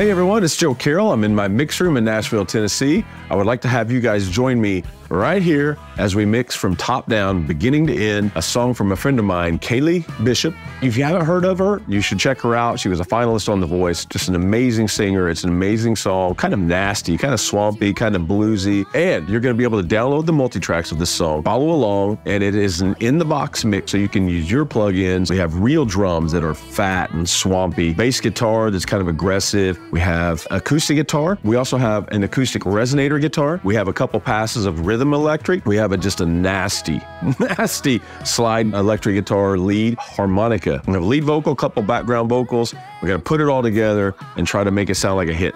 Hey everyone, it's Joe Carrell. I'm in my mix room in Nashville, Tennessee. I would like to have you guys join me right here as we mix from top down, beginning to end, a song from a friend of mine, Kayley Bishop. If you haven't heard of her, you should check her out. She was a finalist on The Voice, just an amazing singer. It's an amazing song, kind of nasty, kind of swampy, kind of bluesy, and you're gonna be able to download the multi-tracks of this song, follow along, and it is an in-the-box mix, so you can use your plugins. We have real drums that are fat and swampy, bass guitar that's kind of aggressive. We have acoustic guitar. We also have an acoustic resonator guitar. We have a couple passes of rhythm electric. We have just a nasty, nasty slide electric guitar lead, harmonica. We have a lead vocal, couple background vocals. We're gonna put it all together and try to make it sound like a hit.